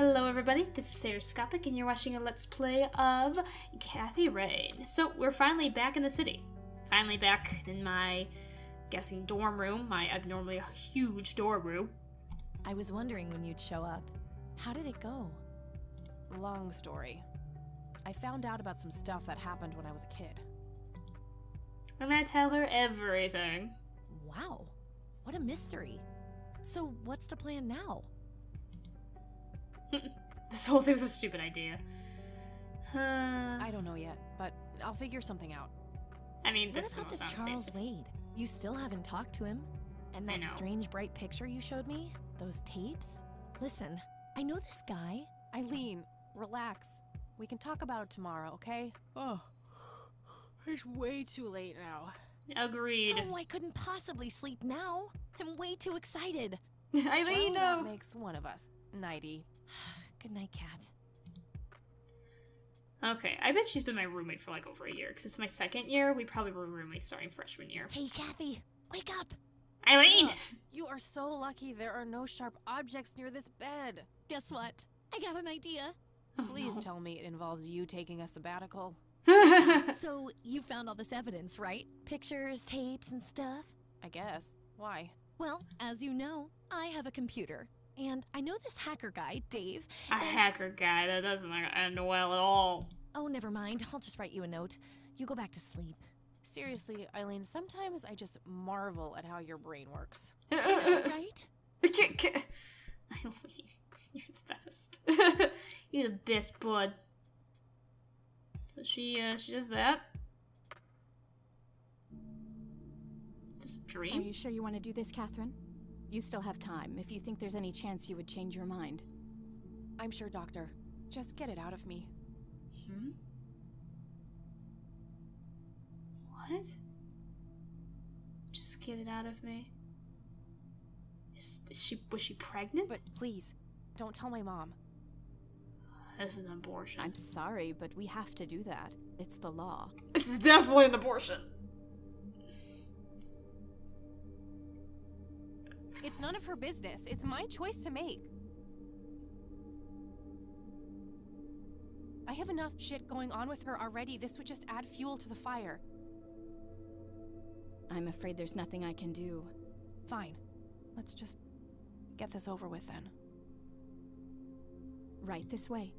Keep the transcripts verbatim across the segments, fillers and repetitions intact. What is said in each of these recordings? Hello everybody, this is Sarahscopic and you're watching a Let's Play of Kathy Rain. So we're finally back in the city. Finally back in my, I'm guessing, dorm room, my abnormally huge dorm room. I was wondering when you'd show up. How did it go? Long story. I found out about some stuff that happened when I was a kid. And I tell her everything. Wow, what a mystery. So what's the plan now? This whole thing was a stupid idea. Uh, I don't know yet, but I'll figure something out. I mean, that's the most honest answer. What about this Charles Wade? You still haven't talked to him? And that strange bright picture you showed me? Those tapes? Listen, I know this guy. Eileen, relax. We can talk about it tomorrow, okay? Oh, it's way too late now. Agreed. Oh, I couldn't possibly sleep now. I'm way too excited. I mean, well, no. That makes one of us. Nighty. Good night, Kat. Okay, I bet she's been my roommate for like over a year, because it's my second year. We probably were roommates starting freshman year. Hey, Kathy, wake up! Eileen! Oh, you are so lucky there are no sharp objects near this bed. Guess what? I got an idea. Oh, Please no. tell me it involves you taking a sabbatical. So, you found all this evidence, right? Pictures, tapes, and stuff? I guess. Why? Well, as you know, I have a computer. And I know this hacker guy, Dave. A hacker guy? That doesn't end well at all. Oh, never mind. I'll just write you a note. You go back to sleep. Seriously, Eileen, sometimes I just marvel at how your brain works. Right? Eileen, you're the best. You're the best, bud. So she, uh, she does that. Just a dream. Are you sure you want to do this, Catherine? You still have time, if you think there's any chance you would change your mind. I'm sure, Doctor. Just get it out of me. Hmm? What? Just get it out of me? Is, is she, was she pregnant? But please, don't tell my mom. This is an abortion. I'm sorry, but we have to do that. It's the law. This is definitely an abortion. It's none of her business. It's my choice to make. I have enough shit going on with her already. This would just add fuel to the fire. I'm afraid there's nothing I can do. Fine. Let's just get this over with then. Right this way.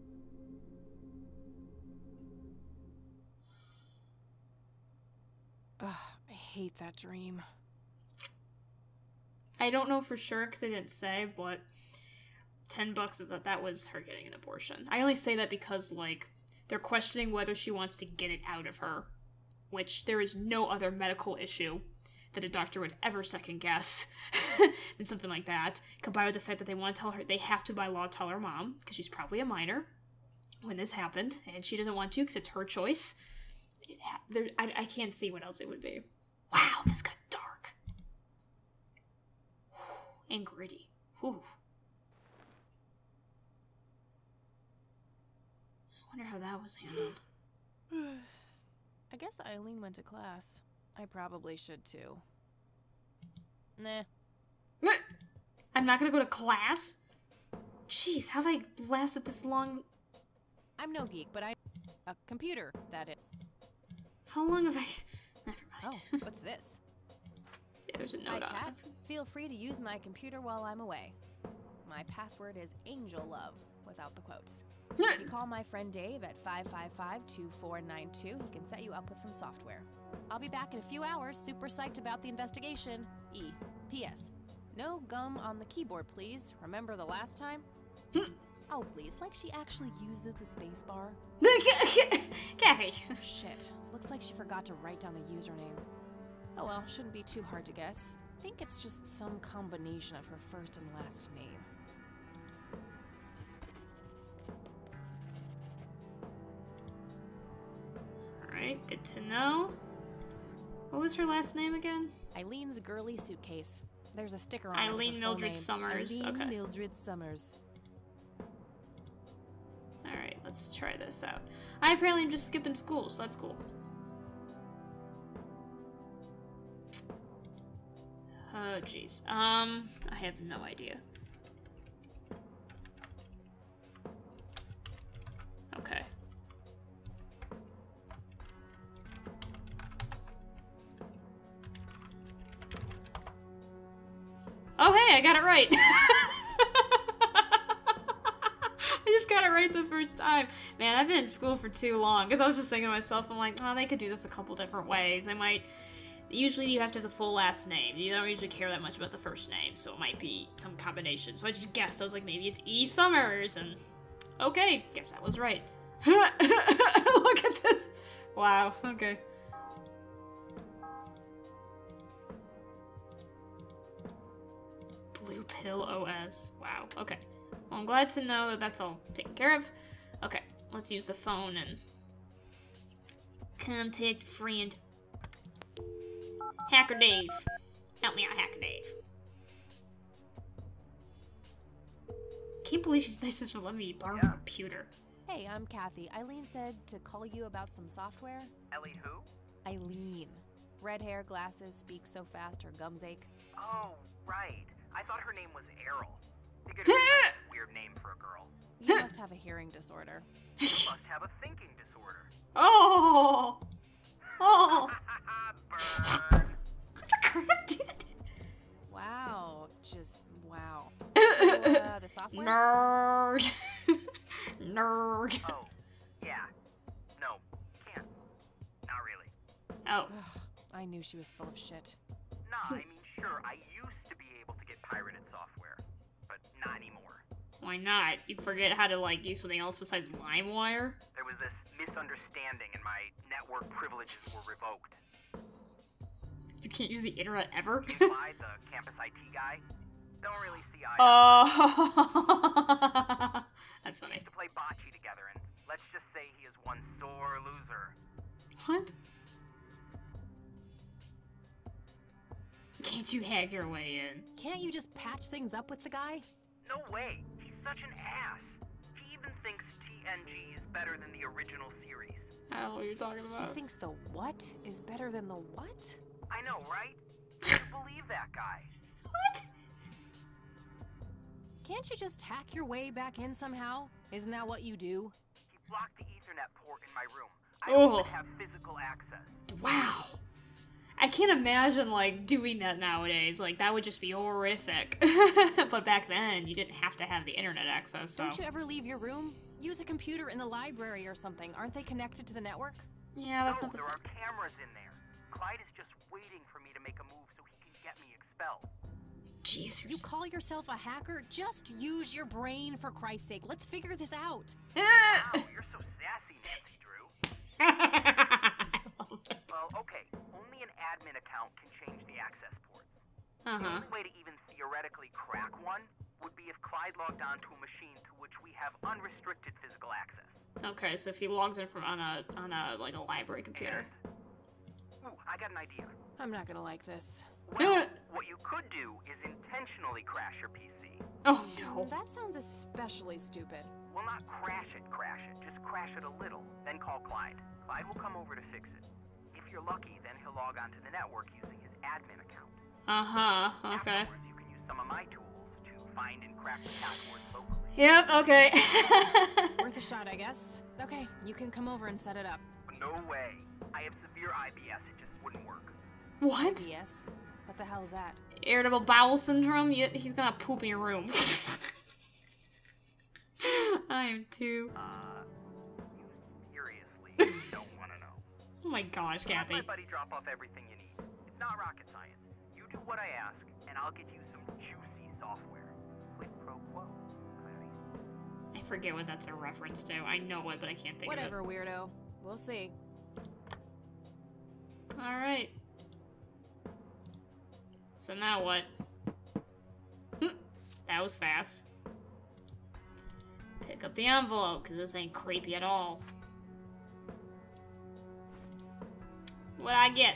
Ugh, I hate that dream. I don't know for sure because they didn't say, but ten bucks is that that was her getting an abortion. I only say that because, like, they're questioning whether she wants to get it out of her, which there is no other medical issue that a doctor would ever second guess than something like that, combined with the fact that they want to tell her, they have to by law tell her mom, because she's probably a minor when this happened, and she doesn't want to because it's her choice. It ha there, I, I can't see what else it would be. Wow, this got dark. And gritty. Ooh. I wonder how that was handled. I guess Eileen went to class. I probably should too. Nah. I'm not gonna go to class? Jeez, how have I lasted this long? I'm no geek, but I... A computer, that is. How long have I... Never mind. Oh, what's this? Yeah, there's a note on it. Feel free to use my computer while I'm away. My password is angel love, without the quotes. If you call my friend Dave at five five five, two four nine two, he can set you up with some software. I'll be back in a few hours, super psyched about the investigation. E. P S. No gum on the keyboard, please. Remember the last time? Oh, please, like she actually uses the space bar. Kathy. Shit, looks like she forgot to write down the username. Oh well, shouldn't be too hard to guess. I think it's just some combination of her first and last name. Alright, good to know. What was her last name again? Eileen's girly suitcase. There's a sticker on it. Eileen Mildred Summers. Eileen okay. Mildred Summers. Alright, let's try this out. I apparently am just skipping school, so that's cool. Oh, jeez. Um, I have no idea. I got it right. I just got it right the first time. Man, I've been in school for too long, because I was just thinking to myself, I'm like, oh, they could do this a couple different ways. They might... Usually you have to have the full last name. You don't usually care that much about the first name, so it might be some combination. So I just guessed. I was like, maybe it's E. Summers, and... Okay, guess I was right. Look at this. Wow, okay. Blue Pill O S. Wow, okay. Well, I'm glad to know that that's all taken care of. Okay, let's use the phone and... Contact friend. Hacker Dave. Help me out, Hacker Dave. Can't believe she's nice enough to let me borrow her computer. Hey, I'm Kathy. Eileen said to call you about some software. Ellie who? Eileen. Red hair, glasses, speaks so fast her gums ache. Oh, right. I thought her name was Errol. Figured it was like a weird name for a girl. You must have a hearing disorder. You must have a thinking disorder. Oh! Oh! Burn. What the crap, dude? Wow. Just wow. So, uh, the software? Nerd. Nerd. Oh, yeah. No, can't. Not really. Oh. Ugh, I knew she was full of shit. Nah, I mean, sure, I used to be able to get pirated software, but not anymore. Why not? You forget how to, like, use something else besides LimeWire? There was this misunderstanding and my network privileges were revoked. You can't use the internet ever? You lied, the campus I T guy. Don't really see eye. Oh, that's funny. We used to play bocce together, and let's just say he is one sore loser. What? Can't you hack your way in? Can't you just patch things up with the guy? No way. He's such an ass. He even thinks T N G is better than the original series. I don't know what you're talking about. He thinks the what is better than the what? I know, right? You believe that guy. What? Can't you just hack your way back in somehow? Isn't that what you do? He blocked the Ethernet port in my room. I oh. don't even have physical access. Wow. I can't imagine, like, doing that nowadays. Like, that would just be horrific. But back then, you didn't have to have the internet access, so... Don't you ever leave your room? Use a computer in the library or something. Aren't they connected to the network? Yeah, that's no, not the same. There are cameras in there. Clyde is just waiting for me to make a move so he can get me expelled. Jesus. You call yourself a hacker? Just use your brain, for Christ's sake. Let's figure this out. Wow, you're so sassy, Nancy Drew. I love it. Well, okay. Only an admin account can change the access port. Uh-huh. The only way to even theoretically crack one would be if Clyde logged on to a machine to which we have unrestricted physical access. Okay, so if he logs in from on a on a like a library computer. And ooh, I got an idea. I'm not gonna like this. Well, what you could do is intentionally crash your P C. Oh, no. That sounds especially stupid. Well, not crash it, crash it. Just crash it a little, then call Clyde. Clyde will come over to fix it. If you're lucky, then he'll log onto the network using his admin account. Uh-huh, okay. Afterwards, you can use some of my tools to find and crack the passwords locally. Yep, okay. Worth a shot, I guess. Okay, you can come over and set it up. No way. I have severe I B S. It just wouldn't work. What? I B S? What the hell is that? Irritable bowel syndrome? You, he's gonna poop in your room. I am too. Uh, you seriously don't wanna know. Oh my gosh, Kathy. Let my buddy drop off everything you need. It's not rocket science. You do what I ask, and I'll get you some juicy software. Quid pro quo. I forget what that's a reference to. I know it, but I can't think Whatever, of it. Whatever, weirdo. We'll see. Alright. So now what? That was fast. Pick up the envelope, because this ain't creepy at all. What'd I get?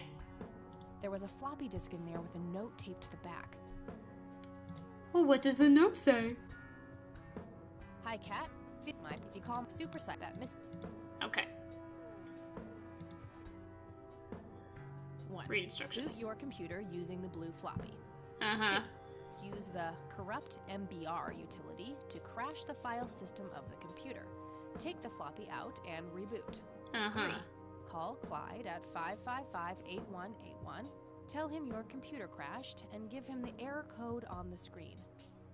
There was a floppy disk in there with a note taped to the back. Well, what does the note say? Hi, Cat. If you call me super psych that miss. Okay. One. Read instructions. Boot your computer using the blue floppy. Uh-huh. Two. Use the corrupt M B R utility to crash the file system of the computer. Take the floppy out and reboot. Uh-huh. Three. Call Clyde at five five five, eight one eight one Tell him your computer crashed and give him the error code on the screen.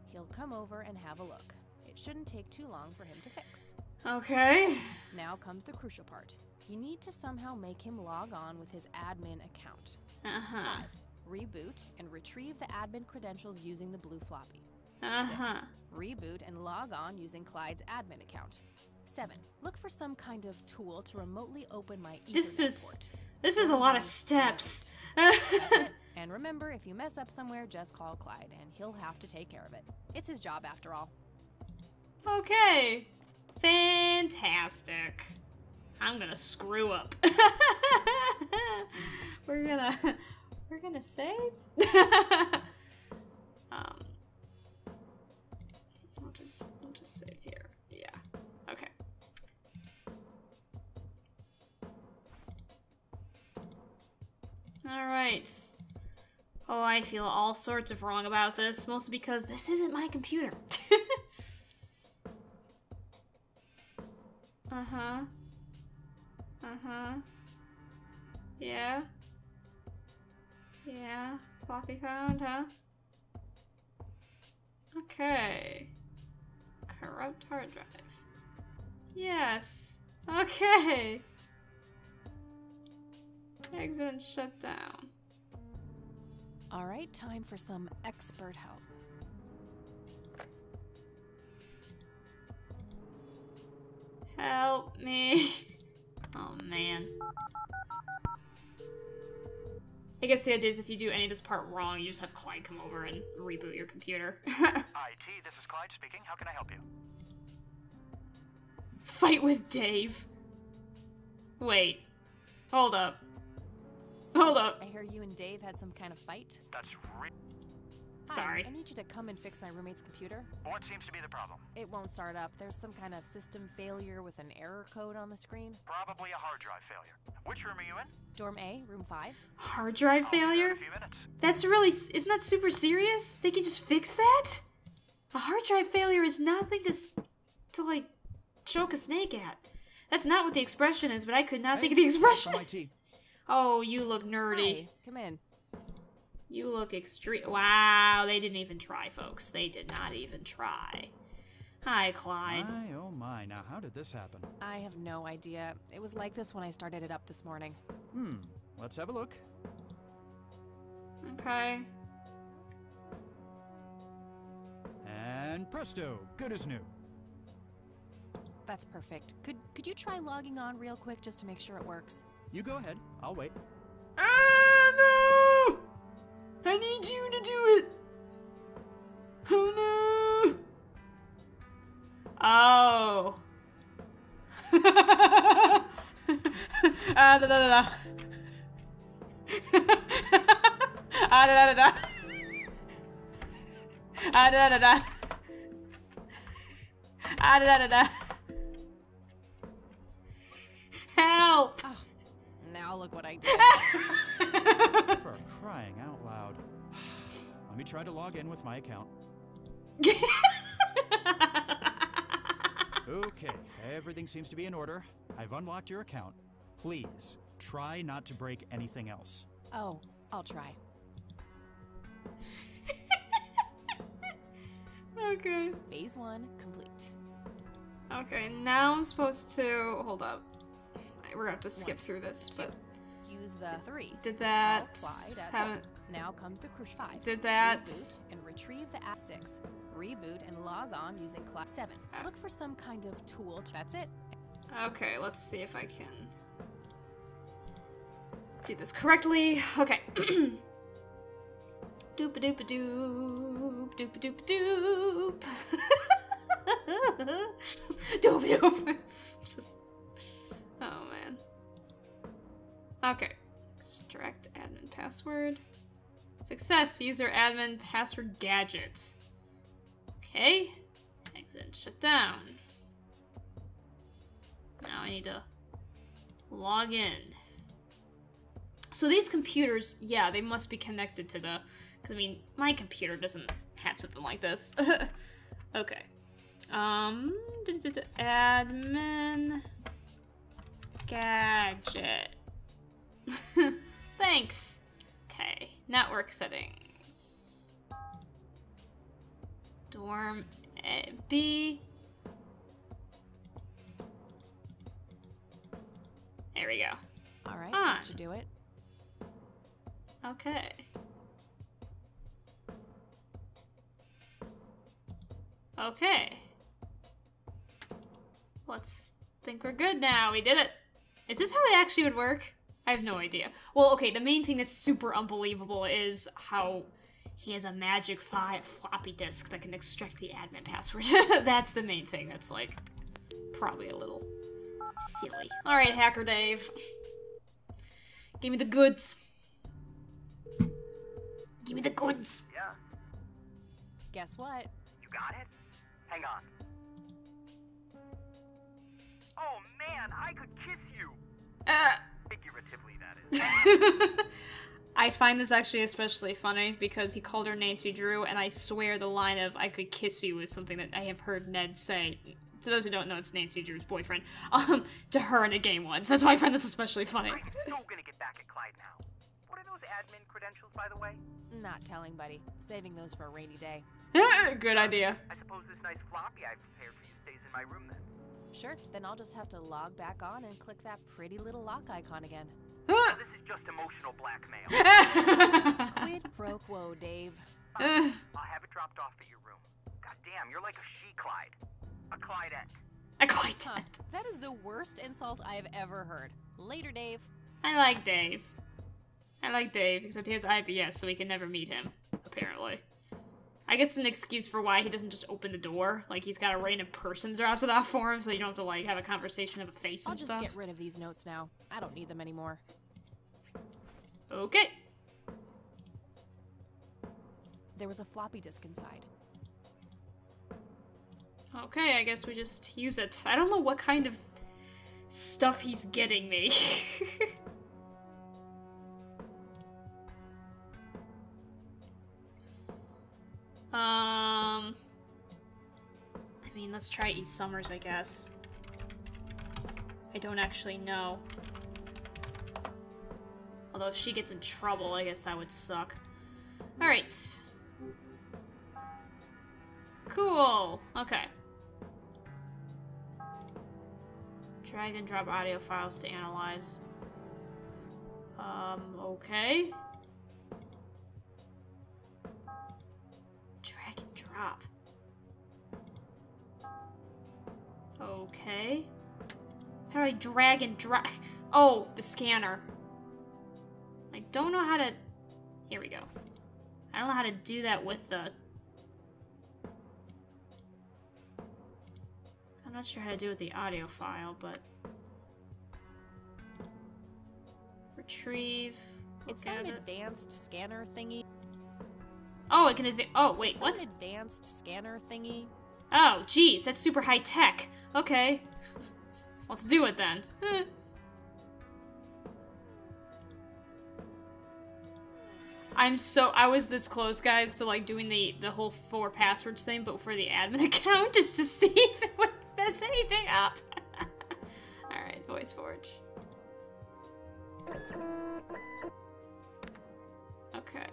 He'll come over and have a look. It shouldn't take too long for him to fix. Okay. Now comes the crucial part. You need to somehow make him log on with his admin account. Uh-huh. Reboot and retrieve the admin credentials using the blue floppy. Uh-huh. Six, reboot and log on using Clyde's admin account. Seven, look for some kind of tool to remotely open my Ethernet This is port. This is a lot of steps. And remember, if you mess up somewhere, just call Clyde, and he'll have to take care of it. It's his job after all. Okay. Fantastic. I'm gonna screw up. we're gonna we're gonna save. um I'll just I'll just save here. Yeah. Okay. Alright. Oh, I feel all sorts of wrong about this, mostly because this isn't my computer. Uh-huh. Uh-huh. Yeah. Yeah. Floppy found, huh? Okay. Corrupt hard drive. Yes. Okay. Exit shut down. All right, time for some expert help. Help me. Oh, man. I guess the idea is if you do any of this part wrong, you just have Clyde come over and reboot your computer. I T, this is Clyde speaking. How can I help you? Fight with Dave. Wait. Hold up. So, Hold up. I hear you and Dave had some kind of fight. That's right. Sorry. I need you to come and fix my roommate's computer. What seems to be the problem? It won't start up. There's some kind of system failure with an error code on the screen. Probably a hard drive failure. Which room are you in? Dorm A, room five. Hard drive I'll failure? A few minutes. That's really, isn't that super serious? They can just fix that? A hard drive failure is nothing to, to like, choke a snake at. That's not what the expression is, but I could not hey, think of the expression. I T. Oh, you look nerdy. Hi. Come in. You look extreme. Wow, they didn't even try, folks. They did not even try. Hi, Clyde. My, oh my, now how did this happen? I have no idea. It was like this when I started it up this morning. Hmm, let's have a look. Okay. And presto, good as new. That's perfect. Could, could you try logging on real quick just to make sure it works? You go ahead, I'll wait. Ah, no! I need you to do it! Oh no! Oh. Ah, da da da da. Ah, da da da da. Ah, da da da. Ah, da da da. Help! Oh, now look what I did. For crying out. Let me try to log in with my account. Okay, everything seems to be in order. I've unlocked your account. Please, try not to break anything else. Oh, I'll try. Okay. Phase one, complete. Okay, now I'm supposed to... Hold up. We're gonna have to skip one, through this, two. But... Use the three. Did that... Haven't... Now comes the crucial five. Did that? Reboot and retrieve the app six. Reboot and log on using clock seven. Uh, Look for some kind of tool. To That's it. Okay, let's see if I can do this correctly. Okay. Doop a doop a doop doop a doop doop. Doop doop. Just. Oh man. Okay. Extract admin password. Success, user admin password gadget. Okay. Exit shut down. Now I need to log in. So these computers, yeah, they must be connected to the... Because, I mean, my computer doesn't have something like this. Okay. Um, admin gadget. Thanks. Okay, network settings. Dorm A, B. There we go. All right, that should do it. Okay. Okay. Let's think we're good now. We did it. Is this how it actually would work? I have no idea. Well, okay, the main thing that's super unbelievable is how he has a magic fi- floppy disk that can extract the admin password. That's the main thing that's, like, probably a little silly. All right, Hacker Dave. Give me the goods. Give me the goods. Yeah. Guess what? You got it? Hang on. Oh, man, I could kiss you. Uh. Figuratively, that is. I find this actually especially funny because he called her Nancy Drew, and I swear the line of "I could kiss you" is something that I have heard Ned say. To those who don't know, it's Nancy Drew's boyfriend. Um, to her in a game once. That's why I find this especially funny. I'm so gonna get back at Clyde now. What are those admin credentials, by the way? Not telling, buddy. Saving those for a rainy day. Good idea. I suppose this nice floppy I prepared for you stays in my room then. Sure, then I'll just have to log back on and click that pretty little lock icon again. Well, this is just emotional blackmail. Quid pro quo, Dave. Fine. I'll have it dropped off at your room. Goddamn, you're like a she-Clyde. A Clydette. A Clydette. Huh, that is the worst insult I have ever heard. Later, Dave. I like Dave. I like Dave, except he has I B S, so we can never meet him, apparently. I guess it's an excuse for why he doesn't just open the door. Like, he's got a random person that drops it off for him, so you don't have to, like, have a conversation of a face and stuff. I'll just get rid of these notes now. I don't need them anymore. Okay. There was a floppy disk inside. Okay, I guess we just use it. I don't know what kind of stuff he's getting me. Um, I mean, let's try E. Summers, I guess. I don't actually know. Although if she gets in trouble, I guess that would suck. Alright. Cool! Okay. Drag and drop audio files to analyze. Um, okay. Drop. Okay. How do I drag and drop? Oh, the scanner. I don't know how to... Here we go. I don't know how to do that with the... I'm not sure how to do it with the audio file, but... Retrieve. It's some advanced scanner thingy. Oh, it can oh, wait, Some what? Advanced scanner thingy. Oh, geez, that's super high tech. Okay. Let's do it then. Eh. I'm so, I was this close, guys, to like doing the, the whole four passwords thing, but for the admin account, just to see if it would mess anything up. All right, voice forge. Okay.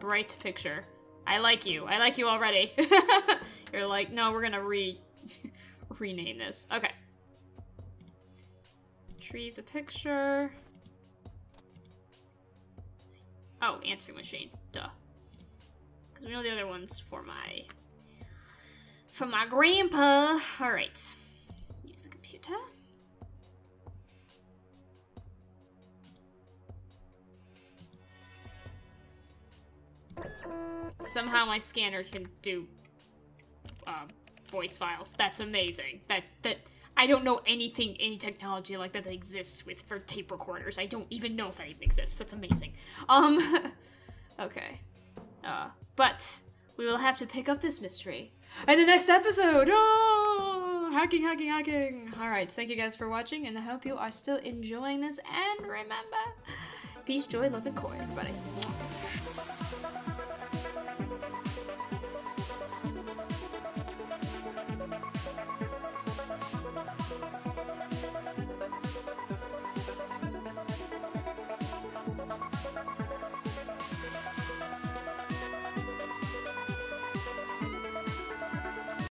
Bright picture. I like you. I like you already. You're like, no, we're gonna re rename this. Okay. Retrieve the picture. Oh, answering machine. Duh. Because we know the other one's for my for my grandpa. All right. Use the computer. Somehow my scanner can do uh, voice files. That's amazing. That that I don't know anything, any technology like that that exists with for tape recorders. I don't even know if that even exists. That's amazing. Um, okay. Uh, but we will have to pick up this mystery in the next episode. Oh, hacking, hacking, hacking. All right. Thank you guys for watching, and I hope you are still enjoying this. And remember, peace, joy, love, and koi, everybody.